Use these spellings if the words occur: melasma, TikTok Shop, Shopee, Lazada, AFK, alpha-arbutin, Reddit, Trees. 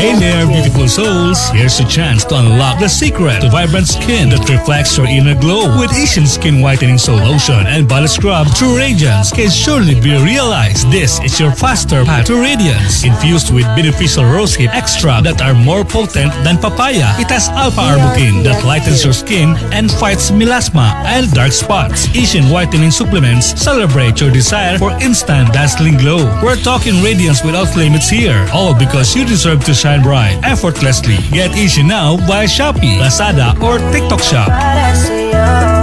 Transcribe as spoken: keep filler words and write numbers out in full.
Hey there, beautiful souls! Here's your chance to unlock the secret to vibrant skin that reflects your inner glow with Asian Skin Whitening Soul Lotion and Body Scrub. True radiance can surely be realized. This is your faster path to radiance, infused with beneficial rosehip extract that are more potent than papaya. It has alpha-arbutin that lightens your skin and fights melasma and dark spots. Asian Whitening Supplements celebrate your desire for instant dazzling glow. We're talking radiance without limits here, all because you deserve to shine bright effortlessly. Get Asian now via Shopee, Lazada, or TikTok Shop.